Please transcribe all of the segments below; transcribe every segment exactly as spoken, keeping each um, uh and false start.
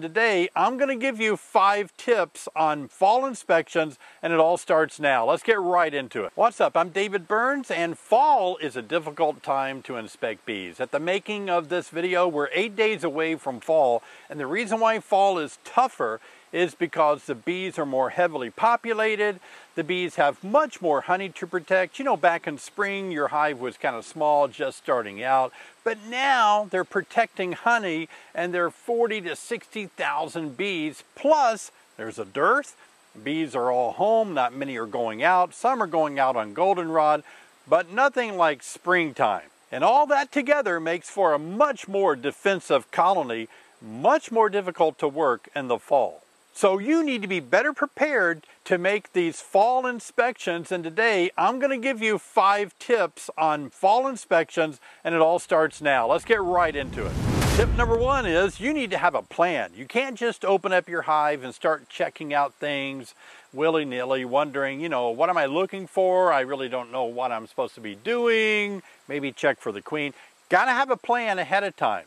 Today, I'm going to give you five tips on fall inspections, and it all starts now. Let's get right into it. What's up? I'm David Burns, and fall is a difficult time to inspect bees. At the making of this video, we're eight days away from fall, and the reason why fall is tougher is because the bees are more heavily populated. The bees have much more honey to protect. You know, back in spring, your hive was kind of small, just starting out. But now they're protecting honey, and there are forty to sixty thousand bees. Plus, there's a dearth. Bees are all home. Not many are going out. Some are going out on goldenrod, but nothing like springtime. And all that together makes for a much more defensive colony, much more difficult to work in the fall. So you need to be better prepared to make these fall inspections, and today I'm going to give you five tips on fall inspections, and it all starts now. Let's get right into it. Tip number one is you need to have a plan. You can't just open up your hive and start checking out things willy-nilly, wondering, you know, what am I looking for? I really don't know what I'm supposed to be doing. Maybe check for the queen. Got to have a plan ahead of time.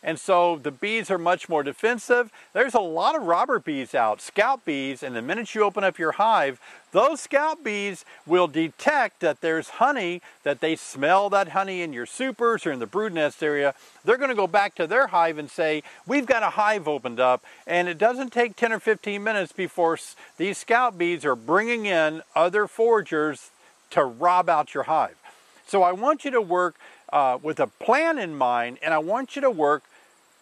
And so the bees are much more defensive. There's a lot of robber bees out, scout bees, and the minute you open up your hive, those scout bees will detect that there's honey, that they smell that honey in your supers or in the brood nest area. They're going to go back to their hive and say, we've got a hive opened up, and it doesn't take ten or fifteen minutes before these scout bees are bringing in other foragers to rob out your hive. So I want you to work uh, with a plan in mind, and I want you to work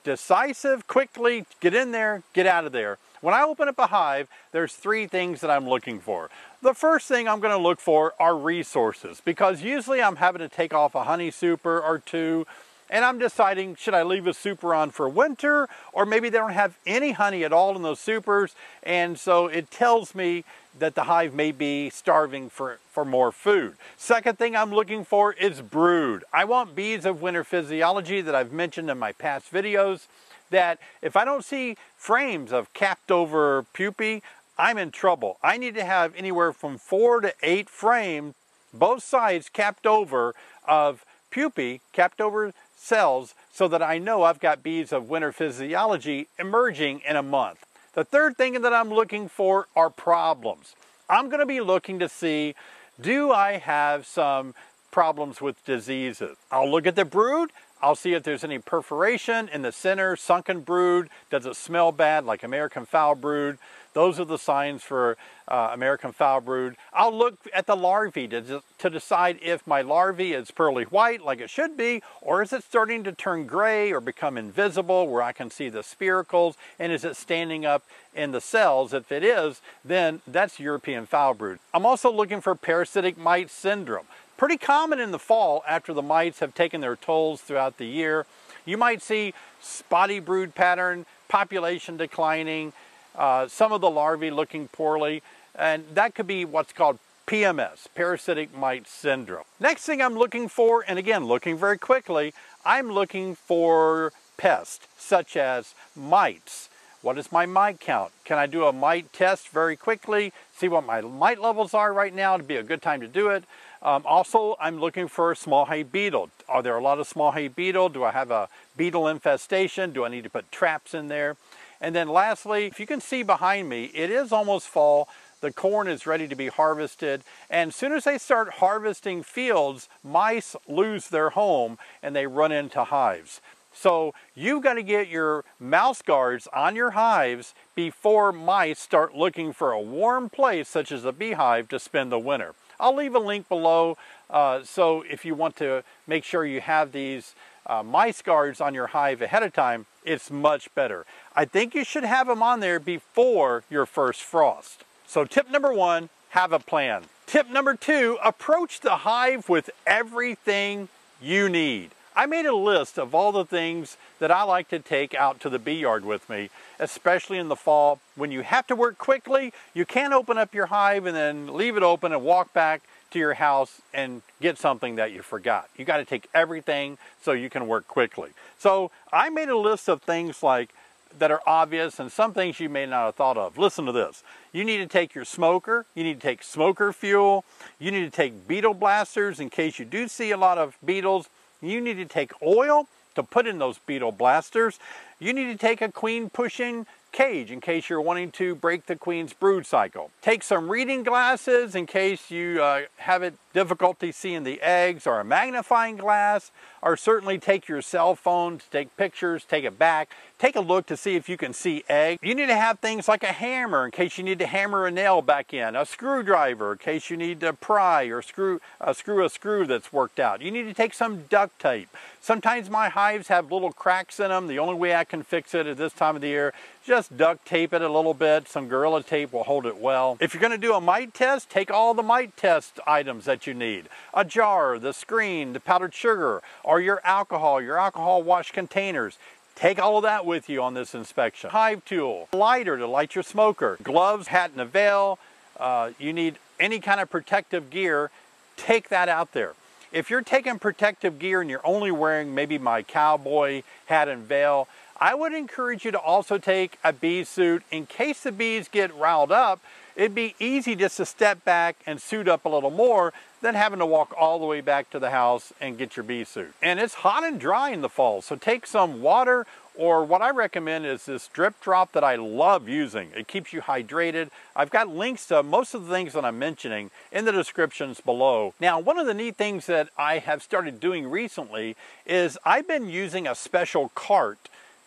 decisive, quickly, get in there, get out of there. When I open up a hive, there's three things that I'm looking for. The first thing I'm going to look for are resources, because usually I'm having to take off a honey super or two, and I'm deciding, should I leave a super on for winter, or maybe they don't have any honey at all in those supers, and so it tells me that the hive may be starving for, for more food. Second thing I'm looking for is brood. I want bees of winter physiology that I've mentioned in my past videos, that if I don't see frames of capped over pupae, I'm in trouble. I need to have anywhere from four to eight frames, both sides capped over, of pupae, capped over cells, so that I know I've got bees of winter physiology emerging in a month. The third thing that I'm looking for are problems. I'm going to be looking to see, do I have some problems with diseases? I'll look at the brood. I'll see if there's any perforation in the center, sunken brood. Does it smell bad, like American foul brood? Those are the signs for uh, American foul brood. I'll look at the larvae to, to decide if my larvae is pearly white, like it should be, or is it starting to turn gray or become invisible where I can see the spiracles, and is it standing up in the cells? If it is, then that's European foul brood. I'm also looking for parasitic mite syndrome. Pretty common in the fall after the mites have taken their tolls throughout the year. You might see spotty brood pattern, population declining, uh, some of the larvae looking poorly, and that could be what's called P M S, parasitic mite syndrome. Next thing I'm looking for, and again, looking very quickly, I'm looking for pests such as mites. What is my mite count? Can I do a mite test very quickly? See what my mite levels are right now. It'd be a good time to do it. Um, also, I'm looking for a small hay beetle. Are there a lot of small hay beetle? Do I have a beetle infestation? Do I need to put traps in there? And then lastly, if you can see behind me, it is almost fall. The corn is ready to be harvested, and as soon as they start harvesting fields, mice lose their home and they run into hives. So you've got to get your mouse guards on your hives before mice start looking for a warm place such as a beehive to spend the winter. I'll leave a link below, uh, so if you want to make sure you have these uh, mice guards on your hive ahead of time, it's much better. I think you should have them on there before your first frost. So tip number one, have a plan. Tip number two, approach the hive with everything you need. I made a list of all the things that I like to take out to the bee yard with me, especially in the fall. When you have to work quickly, you can't open up your hive and then leave it open and walk back to your house and get something that you forgot. You got to take everything so you can work quickly. So I made a list of things like that are obvious, and some things you may not have thought of. Listen to this. You need to take your smoker. You need to take smoker fuel. You need to take beetle blasters in case you do see a lot of beetles. You need to take oil to put in those beetle blasters. you need to take a queen pushing cage in case you're wanting to break the queen's brood cycle. Take some reading glasses in case you uh, have it difficulty seeing the eggs, or a magnifying glass, or certainly take your cell phone to take pictures, take it back, take a look to see if you can see eggs. You need to have things like a hammer in case you need to hammer a nail back in, a screwdriver in case you need to pry or screw, uh, screw a screw that's worked out. You need to take some duct tape. Sometimes my hives have little cracks in them. The only way I can fix it at this time of the year, just duct tape it a little bit. Some Gorilla Tape will hold it well. If you're going to do a mite test, take all the mite test items that you need. A jar, the screen, the powdered sugar, or your alcohol, your alcohol wash containers. Take all of that with you on this inspection. Hive tool, lighter to light your smoker, gloves, hat and a veil. Uh, you need any kind of protective gear, take that out there. If you're taking protective gear and you're only wearing maybe my cowboy hat and veil, I would encourage you to also take a bee suit in case the bees get riled up. It'd be easy just to step back and suit up a little more than having to walk all the way back to the house and get your bee suit. And it's hot and dry in the fall, so take some water, or what I recommend is this drip drop that I love using. It keeps you hydrated. I've got links to most of the things that I'm mentioning in the descriptions below. Now, one of the neat things that I have started doing recently is I've been using a special cart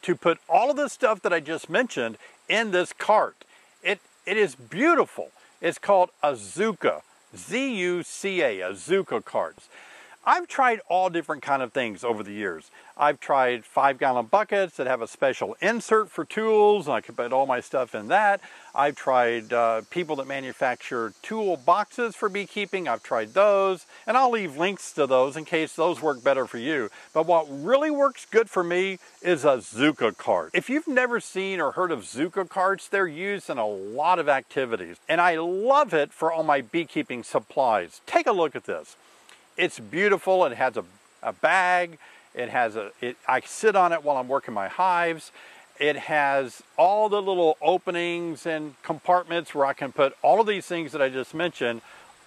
to put all of the stuff that I just mentioned in this cart. It, it is beautiful. It's called a Zuca, Z U C A, a Zuca cart. I've tried all different kind of things over the years. I've tried five gallon buckets that have a special insert for tools, and I could put all my stuff in that. I've tried uh, people that manufacture tool boxes for beekeeping. I've tried those, and I'll leave links to those in case those work better for you. But what really works good for me is a Zuca cart. If you've never seen or heard of Zuca carts, they're used in a lot of activities, and I love it for all my beekeeping supplies. Take a look at this. It's beautiful. It has a, a bag. It has a, it, I sit on it while I'm working my hives. It has all the little openings and compartments where I can put all of these things that I just mentioned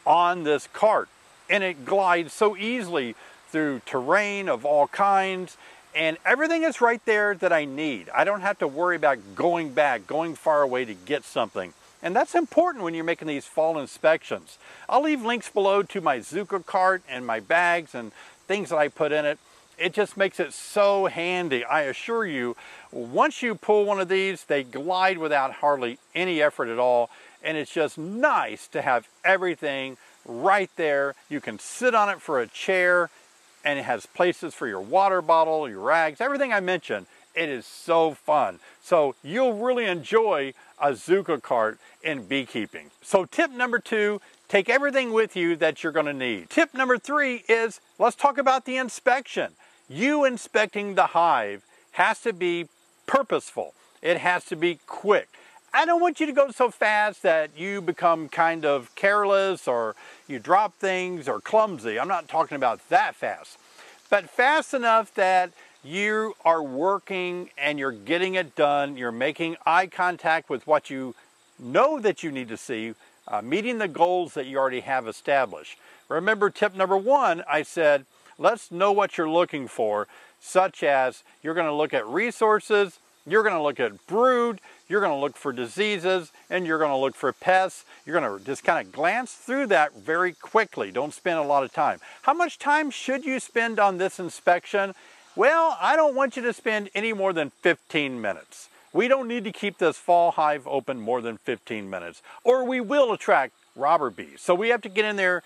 on this cart. And it glides so easily through terrain of all kinds. And everything is right there that I need. I don't have to worry about going back, going far away to get something. And that's important when you're making these fall inspections. I'll leave links below to my Zuca cart and my bags and things that I put in it. It just makes it so handy. I assure you, once you pull one of these, they glide without hardly any effort at all. And it's just nice to have everything right there. You can sit on it for a chair, and it has places for your water bottle, your rags, everything I mentioned. It is so fun. So you'll really enjoy a Zuca cart in beekeeping. So tip number two, take everything with you that you're gonna need. Tip number three is, let's talk about the inspection. You inspecting the hive has to be purposeful. It has to be quick. I don't want you to go so fast that you become kind of careless, or you drop things, or clumsy. I'm not talking about that fast, but fast enough that you are working and you're getting it done. You're making eye contact with what you know that you need to see, uh, meeting the goals that you already have established. Remember tip number one, I said, let's know what you're looking for, such as you're going to look at resources, you're going to look at brood, you're going to look for diseases, and you're going to look for pests. You're going to just kind of glance through that very quickly. Don't spend a lot of time. How much time should you spend on this inspection? Well, I don't want you to spend any more than fifteen minutes. We don't need to keep this fall hive open more than fifteen minutes, or we will attract robber bees. So we have to get in there,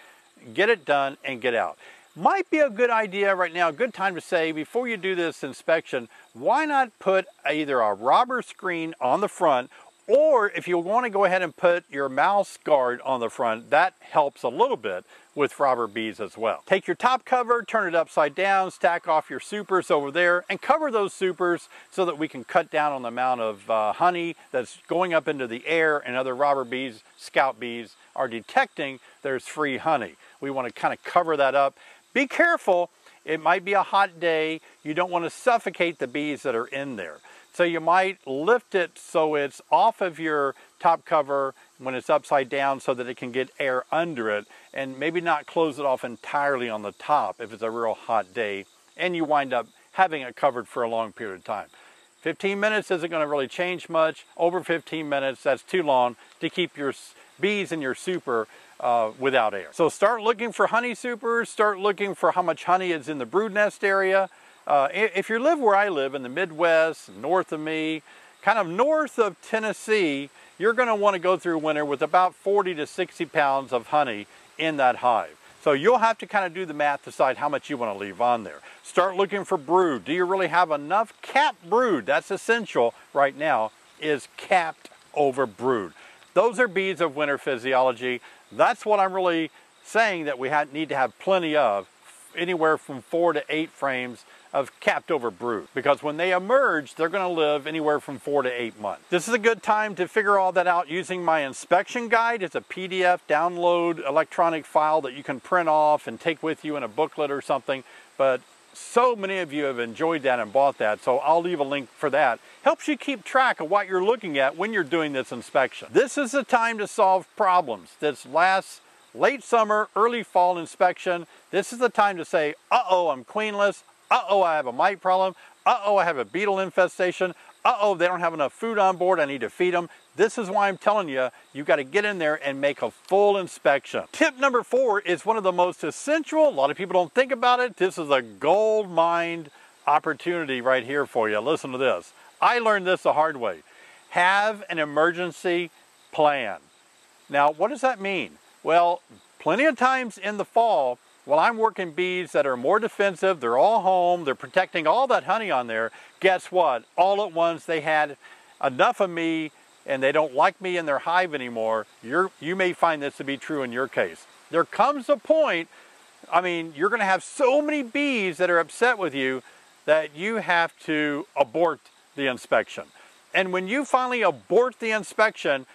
get it done, and get out. Might be a good idea right now, a good time to say, before you do this inspection, why not put either a robber screen on the front, or if you want to go ahead and put your mouse guard on the front, that helps a little bit with robber bees as well. Take your top cover, turn it upside down, stack off your supers over there, and cover those supers so that we can cut down on the amount of uh, honey that's going up into the air, and other robber bees, scout bees, are detecting there's free honey. We want to kind of cover that up. Be careful. It might be a hot day. You don't want to suffocate the bees that are in there. So you might lift it so it's off of your top cover when it's upside down so that it can get air under it, and maybe not close it off entirely on the top if it's a real hot day and you wind up having it covered for a long period of time. fifteen minutes isn't going to really change much. Over fifteen minutes, that's too long to keep your bees in your super uh, without air. So start looking for honey supers, start looking for how much honey is in the brood nest area. Uh, if you live where I live, in the Midwest, north of me, kind of north of Tennessee, you're going to want to go through winter with about forty to sixty pounds of honey in that hive. So you'll have to kind of do the math to decide how much you want to leave on there. Start looking for brood. Do you really have enough? Capped brood, that's essential right now, is capped over brood. Those are bees of winter physiology. That's what I'm really saying that we have, need to have plenty of, anywhere from four to eight frames of capped over brood, because when they emerge, they're going to live anywhere from four to eight months. This is a good time to figure all that out using my inspection guide. It's a P D F download electronic file that you can print off and take with you in a booklet or something, but so many of you have enjoyed that and bought that, so I'll leave a link for that. Helps you keep track of what you're looking at when you're doing this inspection. This is the time to solve problems. This lasts late summer, early fall inspection. This is the time to say, uh-oh, I'm queenless. Uh-oh, I have a mite problem. Uh-oh, I have a beetle infestation. Uh-oh, they don't have enough food on board. I need to feed them. This is why I'm telling you, you've got to get in there and make a full inspection. Tip number four is one of the most essential. A lot of people don't think about it. This is a gold mine opportunity right here for you. Listen to this. I learned this the hard way. Have an emergency plan. Now, what does that mean? Well, plenty of times in the fall, while I'm working bees that are more defensive, they're all home, they're protecting all that honey on there, guess what? All at once they had enough of me and they don't like me in their hive anymore. You're, you may find this to be true in your case. There comes a point, I mean, you're gonna have so many bees that are upset with you that you have to abort the inspection. And when you finally abort the inspection,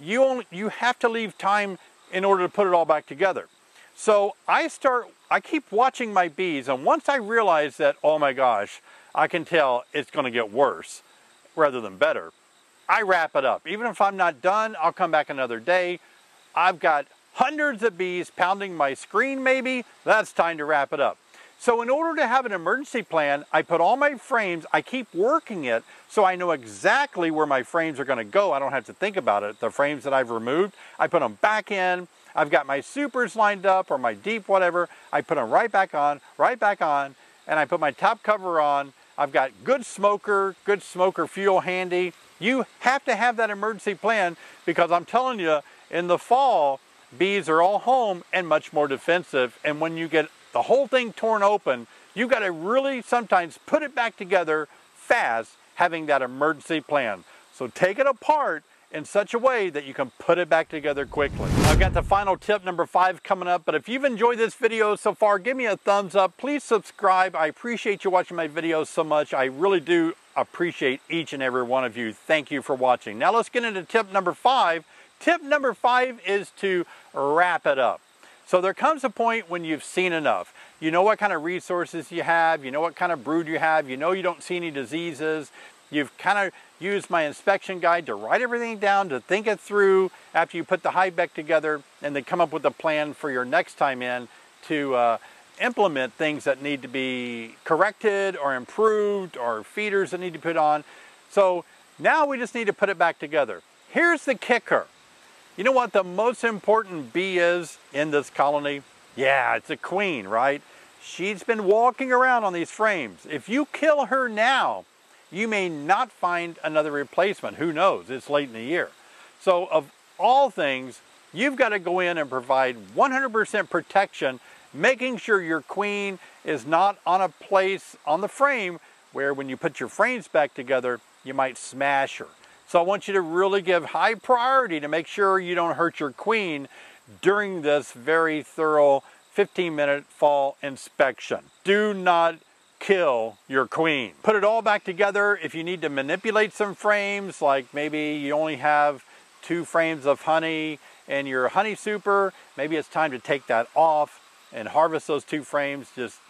you, only, you have to leave time in order to put it all back together. So I start, I keep watching my bees, and once I realize that, oh my gosh, I can tell it's gonna get worse rather than better, I wrap it up. Even if I'm not done, I'll come back another day. I've got hundreds of bees pounding my screen maybe, that's time to wrap it up. So in order to have an emergency plan, I put all my frames, I keep working it so I know exactly where my frames are gonna go. I don't have to think about it. The frames that I've removed, I put them back in. I've got my supers lined up or my deep whatever. I put them right back on, right back on, and I put my top cover on. I've got good smoker, good smoker fuel handy. You have to have that emergency plan because I'm telling you, in the fall, bees are all home and much more defensive, and when you get the whole thing torn open, you've got to really sometimes put it back together fast, having that emergency plan. So take it apart in such a way that you can put it back together quickly. I've got the final tip number five coming up, but if you've enjoyed this video so far, give me a thumbs up, please subscribe. I appreciate you watching my videos so much. I really do appreciate each and every one of you. Thank you for watching. Now let's get into tip number five. Tip number five is to wrap it up. So there comes a point when you've seen enough. You know what kind of resources you have, you know what kind of brood you have, you know you don't see any diseases. You've kind of used my inspection guide to write everything down, to think it through after you put the hive back together, and then come up with a plan for your next time in to uh, implement things that need to be corrected or improved or feeders that need to put on. So now we just need to put it back together. Here's the kicker. You know what the most important bee is in this colony? Yeah, it's a queen, right? She's been walking around on these frames. If you kill her now, you may not find another replacement. Who knows? It's late in the year. So of all things, you've got to go in and provide one hundred percent protection, making sure your queen is not on a place on the frame where when you put your frames back together, you might smash her. So I want you to really give high priority to make sure you don't hurt your queen during this very thorough fifteen minute fall inspection. Do not kill your queen. Put it all back together. If you need to manipulate some frames, like maybe you only have two frames of honey in your honey super, maybe it's time to take that off and harvest those two frames. Just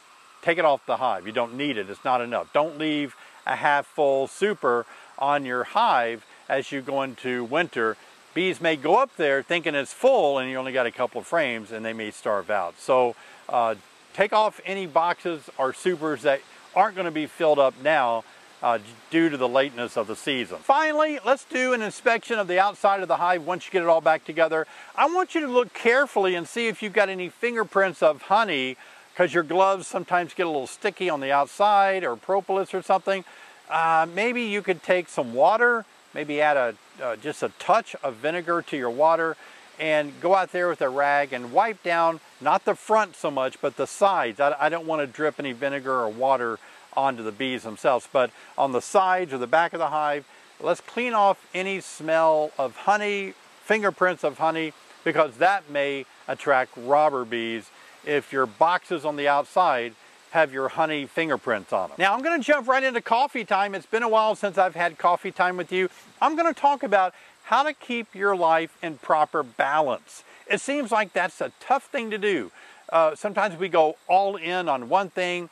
take it off the hive. You don't need it. It's not enough. Don't leave a half full super on your hive as you go into winter. Bees may go up there thinking it's full and you only got a couple of frames and they may starve out. So uh, take off any boxes or supers that aren't going to be filled up now uh, due to the lateness of the season. Finally, let's do an inspection of the outside of the hive once you get it all back together. I want you to look carefully and see if you've got any fingerprints of honey, because your gloves sometimes get a little sticky on the outside, or propolis or something. Uh, maybe you could take some water, maybe add a, uh, just a touch of vinegar to your water, and go out there with a rag and wipe down, not the front so much, but the sides. I, I don't want to drip any vinegar or water onto the bees themselves, but on the sides or the back of the hive, let's clean off any smell of honey, fingerprints of honey, because that may attract robber bees if your boxes on the outside have your honey fingerprints on them. Now I'm gonna jump right into coffee time. It's been a while since I've had coffee time with you. I'm gonna talk about how to keep your life in proper balance. It seems like that's a tough thing to do. Uh, sometimes we go all in on one thing.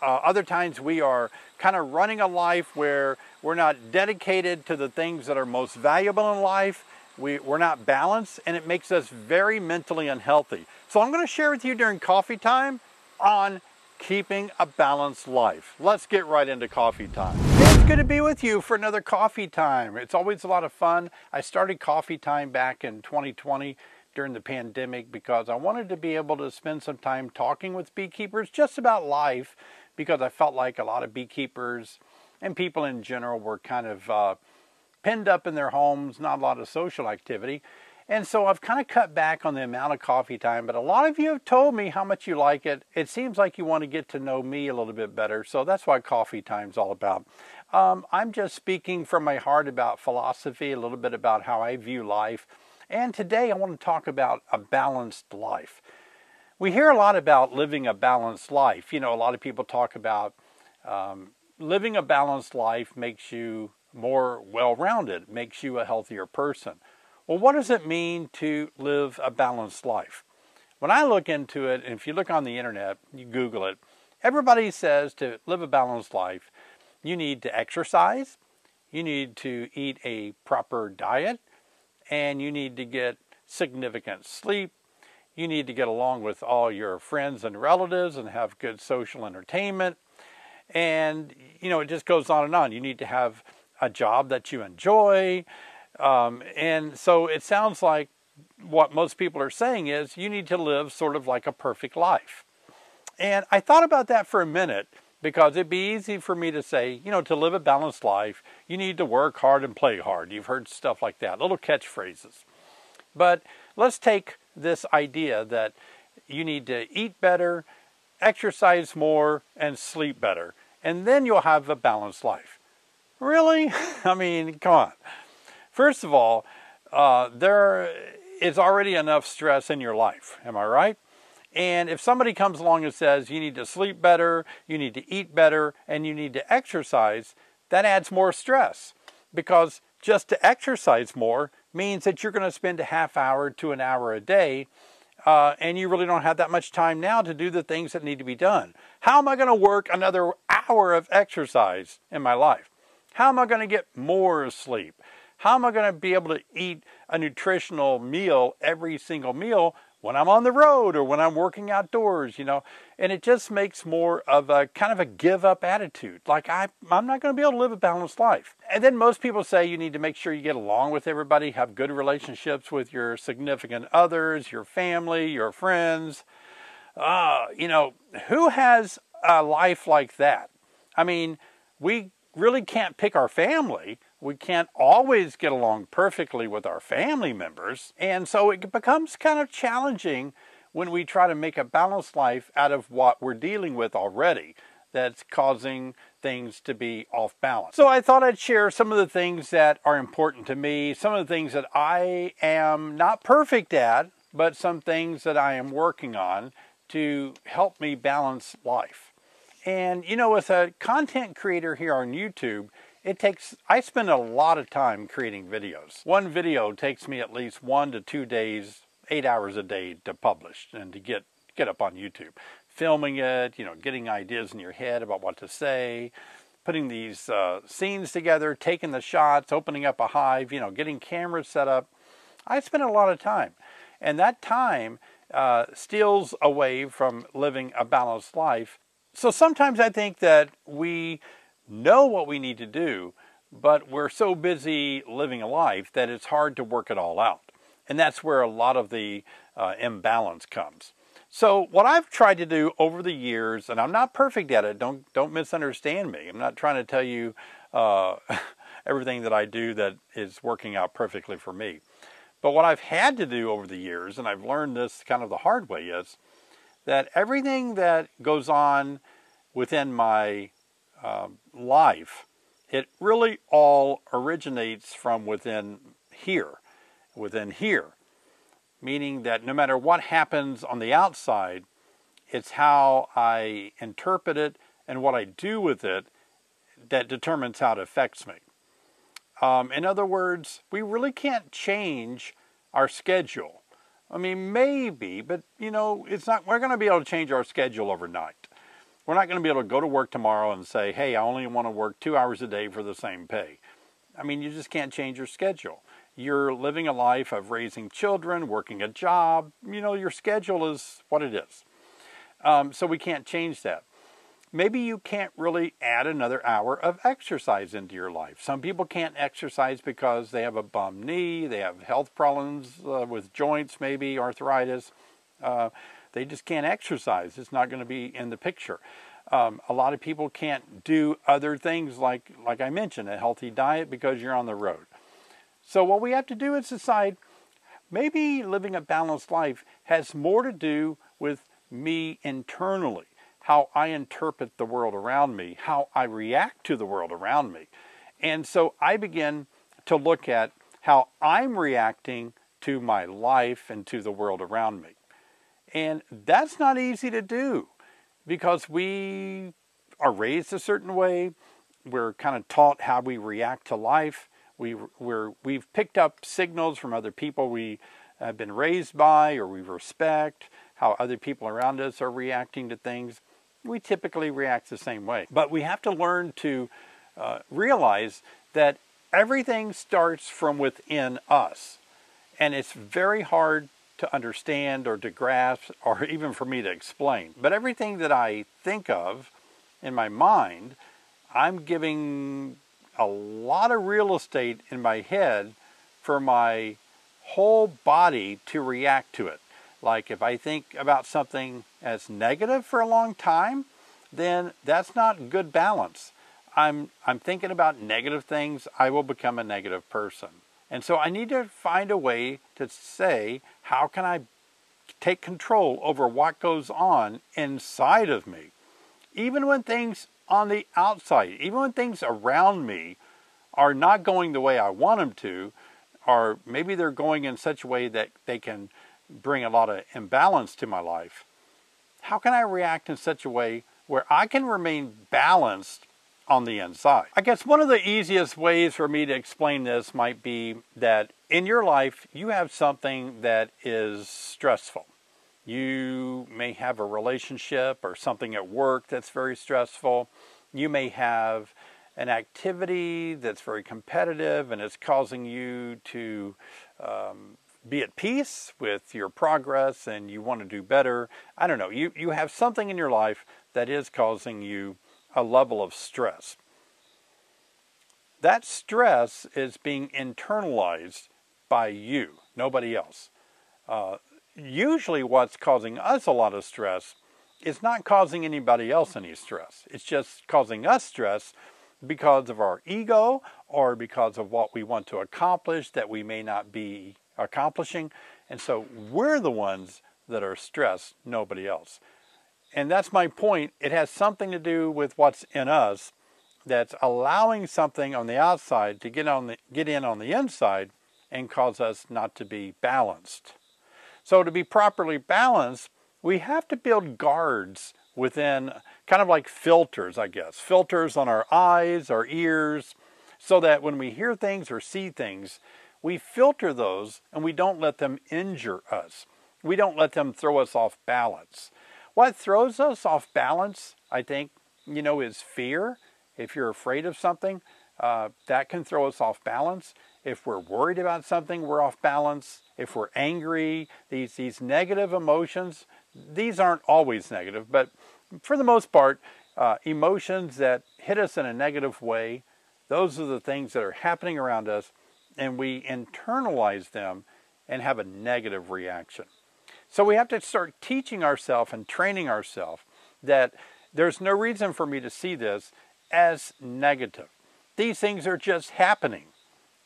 Uh, other times we are kind of running a life where we're not dedicated to the things that are most valuable in life. We, we're not balanced, and it makes us very mentally unhealthy. So I'm gonna share with you during coffee time on keeping a balanced life. Let's get right into coffee time. It's good to be with you for another coffee time. It's always a lot of fun. I started coffee time back in twenty twenty during the pandemic because I wanted to be able to spend some time talking with beekeepers just about life, because I felt like a lot of beekeepers and people in general were kind of uh, pinned up in their homes, not a lot of social activity. And so I've kind of cut back on the amount of coffee time, but a lot of you have told me how much you like it. It seems like you want to get to know me a little bit better, so that's what coffee time's all about. Um, I'm just speaking from my heart about philosophy, a little bit about how I view life, and today I want to talk about a balanced life. We hear a lot about living a balanced life. You know, a lot of people talk about um, living a balanced life makes you more well-rounded, makes you a healthier person. Well, what does it mean to live a balanced life? When I look into it, and if you look on the internet, you Google it, everybody says to live a balanced life, you need to exercise, you need to eat a proper diet, and you need to get significant sleep, you need to get along with all your friends and relatives and have good social entertainment, and, you know, it just goes on and on. You need to have a job that you enjoy. Um, and so it sounds like what most people are saying is you need to live sort of like a perfect life. And I thought about that for a minute, because it'd be easy for me to say, you know, to live a balanced life, you need to work hard and play hard. You've heard stuff like that, little catchphrases. But let's take this idea that you need to eat better, exercise more, and sleep better, and then you'll have a balanced life. Really? I mean, come on. First of all, uh, there is already enough stress in your life, am I right? And if somebody comes along and says you need to sleep better, you need to eat better, and you need to exercise, that adds more stress. Because just to exercise more means that you're going to spend a half hour to an hour a day, uh, and you really don't have that much time now to do the things that need to be done. How am I going to work another hour of exercise in my life? How am I going to get more sleep? How am I going to be able to eat a nutritional meal every single meal when I'm on the road or when I'm working outdoors, you know? And it just makes more of a kind of a give up attitude. Like, I, I'm not going to be able to live a balanced life. And then most people say you need to make sure you get along with everybody, have good relationships with your significant others, your family, your friends. Uh, you know, who has a life like that? I mean, we really can't pick our family. We can't always get along perfectly with our family members. And so it becomes kind of challenging when we try to make a balanced life out of what we're dealing with already that's causing things to be off balance. So I thought I'd share some of the things that are important to me, some of the things that I am not perfect at, but some things that I am working on to help me balance life. And, you know, as a content creator here on YouTube, It takes, I spend a lot of time creating videos. One video takes me at least one to two days, eight hours a day to publish and to get, get up on YouTube. Filming it, you know, getting ideas in your head about what to say, putting these uh, scenes together, taking the shots, opening up a hive, you know, getting cameras set up. I spend a lot of time. And that time uh, steals away from living a balanced life. So sometimes I think that we know what we need to do, but we're so busy living a life that it's hard to work it all out. And that's where a lot of the uh, imbalance comes. So what I've tried to do over the years, and I'm not perfect at it, don't, don't misunderstand me. I'm not trying to tell you uh, everything that I do that is working out perfectly for me. But what I've had to do over the years, and I've learned this kind of the hard way, is that everything that goes on within my uh, life, it really all originates from within here, within here. Meaning that no matter what happens on the outside, it's how I interpret it and what I do with it that determines how it affects me. Um, in other words, we really can't change our schedule. I mean, maybe, but you know, it's not, we're going to be able to change our schedule overnight. We're not going to be able to go to work tomorrow and say, hey, I only want to work two hours a day for the same pay. I mean, you just can't change your schedule. You're living a life of raising children, working a job. You know, your schedule is what it is. Um, so we can't change that. Maybe you can't really add another hour of exercise into your life. Some people can't exercise because they have a bum knee, they have health problems uh, with joints maybe, arthritis. Uh, they just can't exercise. It's not going to be in the picture. Um, a lot of people can't do other things like, like I mentioned, a healthy diet because you're on the road. So what we have to do is decide, maybe living a balanced life has more to do with me internally, how I interpret the world around me, how I react to the world around me. And so I begin to look at how I'm reacting to my life and to the world around me. And that's not easy to do because we are raised a certain way. We're kind of taught how we react to life. We, we're, we've picked up signals from other people we have been raised by or we respect, how other people around us are reacting to things. We typically react the same way. But we have to learn to uh, realize that everything starts from within us. And it's very hard to understand or to grasp or even for me to explain. But everything that I think of in my mind, I'm giving a lot of real estate in my head for my whole body to react to it. Like if I think about something as negative for a long time, then that's not good balance. I'm, I'm thinking about negative things, I will become a negative person. And so I need to find a way to say, how can I take control over what goes on inside of me? Even when things on the outside, even when things around me are not going the way I want them to, or maybe they're going in such a way that they can bring a lot of imbalance to my life, how can I react in such a way where I can remain balanced on the inside? I guess one of the easiest ways for me to explain this might be that in your life, you have something that is stressful. You may have a relationship or something at work that's very stressful. You may have an activity that's very competitive and it's causing you to um, be at peace with your progress and you want to do better. I don't know. You, you have something in your life that is causing you a level of stress. That stress is being internalized by you, nobody else. Uh, Usually what's causing us a lot of stress is not causing anybody else any stress. It's just causing us stress because of our ego or because of what we want to accomplish that we may not be accomplishing. And so we're the ones that are stressed, nobody else. And that's my point. It has something to do with what's in us that's allowing something on the outside to get, on the, get in on the inside and cause us not to be balanced. So to be properly balanced, we have to build guards within, kind of like filters, I guess. Filters on our eyes, our ears, so that when we hear things or see things, we filter those and we don't let them injure us. We don't let them throw us off balance. What throws us off balance, I think, you know, is fear. If you're afraid of something, uh, that can throw us off balance. If we're worried about something, we're off balance. If we're angry, these, these negative emotions, these aren't always negative, but for the most part, uh, emotions that hit us in a negative way, those are the things that are happening around us, and we internalize them and have a negative reaction. So we have to start teaching ourselves and training ourselves that there's no reason for me to see this as negative. These things are just happening,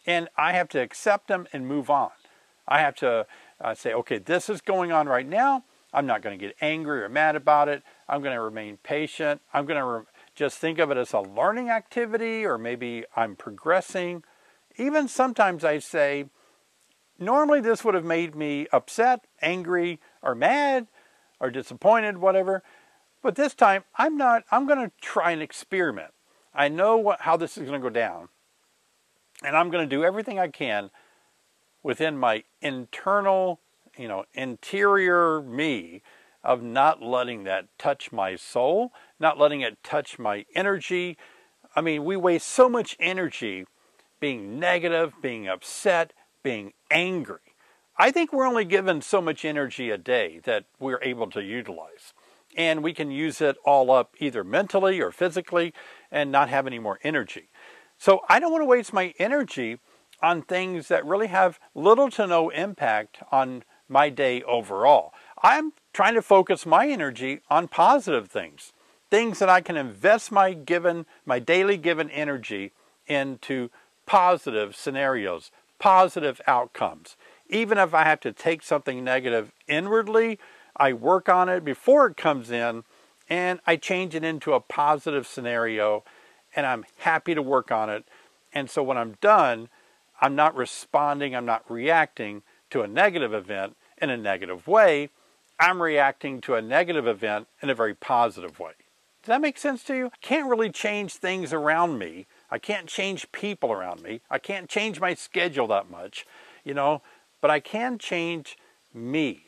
and I have to accept them and move on. I have to uh, say, okay, this is going on right now. I'm not going to get angry or mad about it. I'm going to remain patient. I'm going to re just think of it as a learning activity, or maybe I'm progressing. Even sometimes I say, normally this would have made me upset, angry, or mad, or disappointed, whatever. But this time, I'm not. I'm going to try an experiment. I know what, how this is going to go down, and I'm going to do everything I can within my internal, you know, interior me of not letting that touch my soul, not letting it touch my energy. I mean, we waste so much energy being negative, being upset, being angry. I think we're only given so much energy a day that we're able to utilize. And we can use it all up either mentally or physically and not have any more energy. So I don't want to waste my energy on things that really have little to no impact on my day overall. I'm trying to focus my energy on positive things, things that I can invest my given, my daily given energy into positive scenarios, positive outcomes. Even if I have to take something negative inwardly, I work on it before it comes in, and I change it into a positive scenario, and I'm happy to work on it. And so when I'm done, I'm not responding, I'm not reacting to a negative event in a negative way. I'm reacting to a negative event in a very positive way. Does that make sense to you? I can't really change things around me. I can't change people around me. I can't change my schedule that much, you know, but I can change me.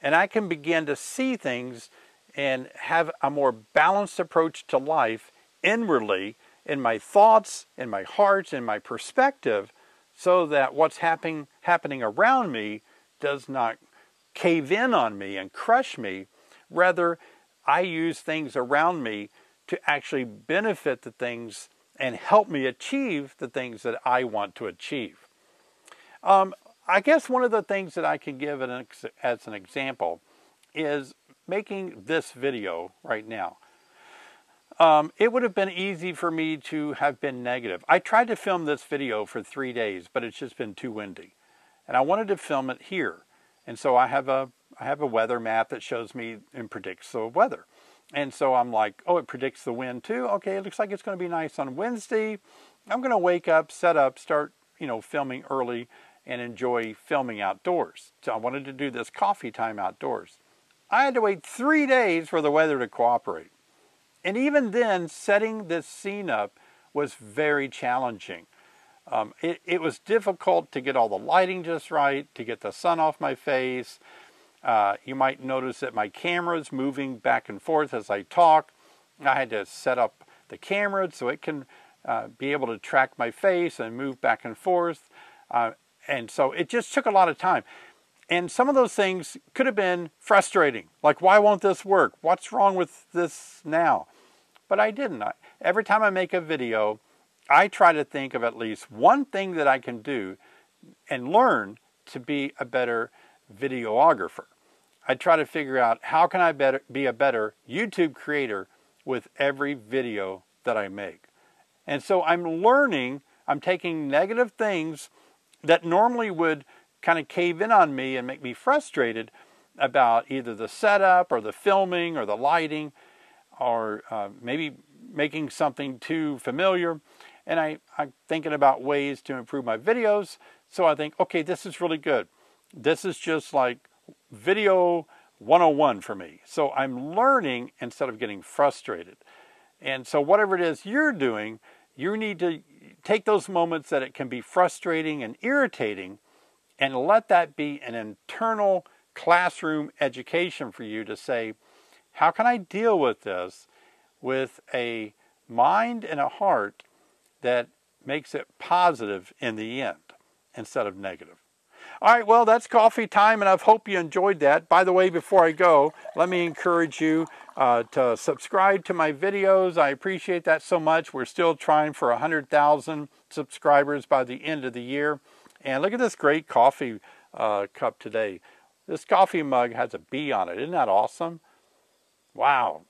And I can begin to see things and have a more balanced approach to life inwardly, in my thoughts, in my heart, in my perspective, so that what's happening, happening around me does not cave in on me and crush me. Rather, I use things around me to actually benefit the things and help me achieve the things that I want to achieve. Um, I guess one of the things that I can give an ex as an example is making this video right now. Um, it would have been easy for me to have been negative. I tried to film this video for three days, but it's just been too windy. And I wanted to film it here. And so I have a, I have a weather map that shows me and predicts the weather. And so I'm like, oh, it predicts the wind too. Okay, it looks like it's going to be nice on Wednesday. I'm going to wake up, set up, start, you know, filming early, and enjoy filming outdoors. So I wanted to do this coffee time outdoors. I had to wait three days for the weather to cooperate. And even then, setting this scene up was very challenging. Um, it, it was difficult to get all the lighting just right, to get the sun off my face. Uh, you might notice that my camera's moving back and forth as I talk. I had to set up the camera so it can uh, be able to track my face and move back and forth. Uh, And so it just took a lot of time. And some of those things could have been frustrating. Like, why won't this work? What's wrong with this now? But I didn't. I, every time I make a video, I try to think of at least one thing that I can do and learn to be a better videographer. I try to figure out how can I better, be a better YouTube creator with every video that I make. And so I'm learning, I'm taking negative things that normally would kind of cave in on me and make me frustrated about either the setup or the filming or the lighting or uh, maybe making something too familiar. And I, I'm thinking about ways to improve my videos. So I think, okay, this is really good. This is just like video one oh one for me. So I'm learning instead of getting frustrated. And so whatever it is you're doing, you need to take those moments that it can be frustrating and irritating and let that be an internal classroom education for you to say, how can I deal with this with a mind and a heart that makes it positive in the end instead of negative? All right, well, that's coffee time, and I hope you enjoyed that. By the way, before I go, let me encourage you uh, to subscribe to my videos. I appreciate that so much. We're still trying for one hundred thousand subscribers by the end of the year. And look at this great coffee uh, cup today. This coffee mug has a bee on it. Isn't that awesome? Wow.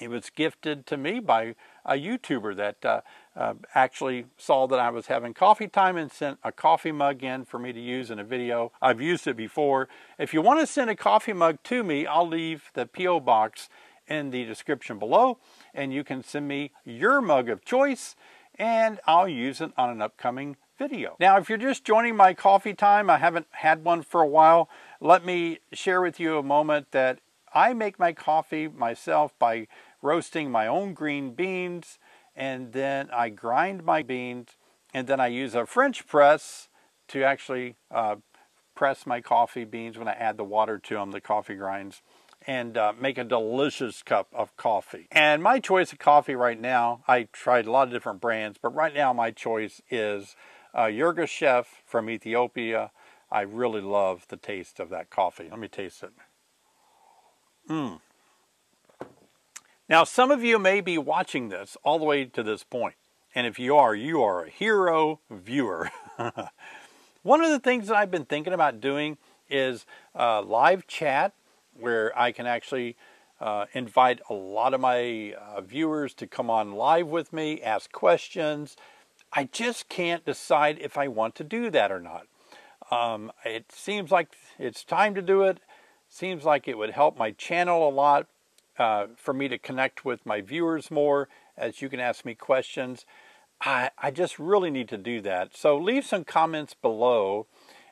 It was gifted to me by a YouTuber that uh, uh, actually saw that I was having coffee time and sent a coffee mug in for me to use in a video. I've used it before. If you want to send a coffee mug to me, I'll leave the P O box in the description below, and you can send me your mug of choice, and I'll use it on an upcoming video. Now, if you're just joining my coffee time, I haven't had one for a while, let me share with you a moment that I make my coffee myself by roasting my own green beans, and then I grind my beans, and then I use a French press to actually uh, press my coffee beans when I add the water to them, the coffee grinds, and uh, make a delicious cup of coffee. And my choice of coffee right now, I tried a lot of different brands, but right now my choice is uh, Yirgacheffe from Ethiopia. I really love the taste of that coffee. Let me taste it. Mmm. Now, some of you may be watching this all the way to this point, and if you are, you are a hero viewer. One of the things that I've been thinking about doing is uh, live chat, where I can actually uh, invite a lot of my uh, viewers to come on live with me, ask questions. I just can't decide if I want to do that or not. Um, it seems like it's time to do it. Seems like it would help my channel a lot. Uh, for me to connect with my viewers more, as you can ask me questions. I, I just really need to do that. So leave some comments below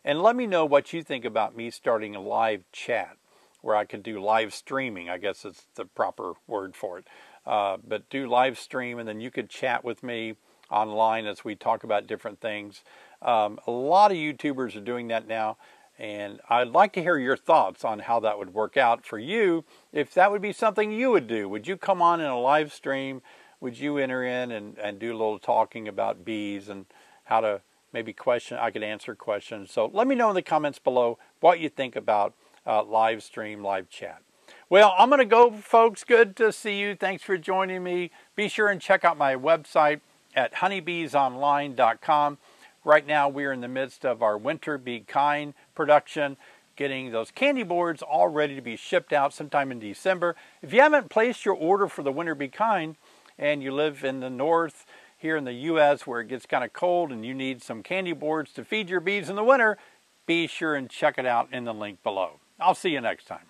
and let me know what you think about me starting a live chat where I could do live streaming. I guess it's the proper word for it. Uh, but do live stream, and then you could chat with me online as we talk about different things. Um, a lot of YouTubers are doing that now. And I'd like to hear your thoughts on how that would work out for you, if that would be something you would do. Would you come on in a live stream? Would you enter in and, and do a little talking about bees and how to maybe question? I could answer questions. So let me know in the comments below what you think about uh, live stream, live chat. Well, I'm going to go, folks. Good to see you. Thanks for joining me. Be sure and check out my website at honeybees online dot com. Right now, we're in the midst of our Winter-Bee-Kind production, getting those candy boards all ready to be shipped out sometime in December. If you haven't placed your order for the Winter-Bee-Kind, and you live in the north here in the U S where it gets kind of cold and you need some candy boards to feed your bees in the winter, be sure and check it out in the link below. I'll see you next time.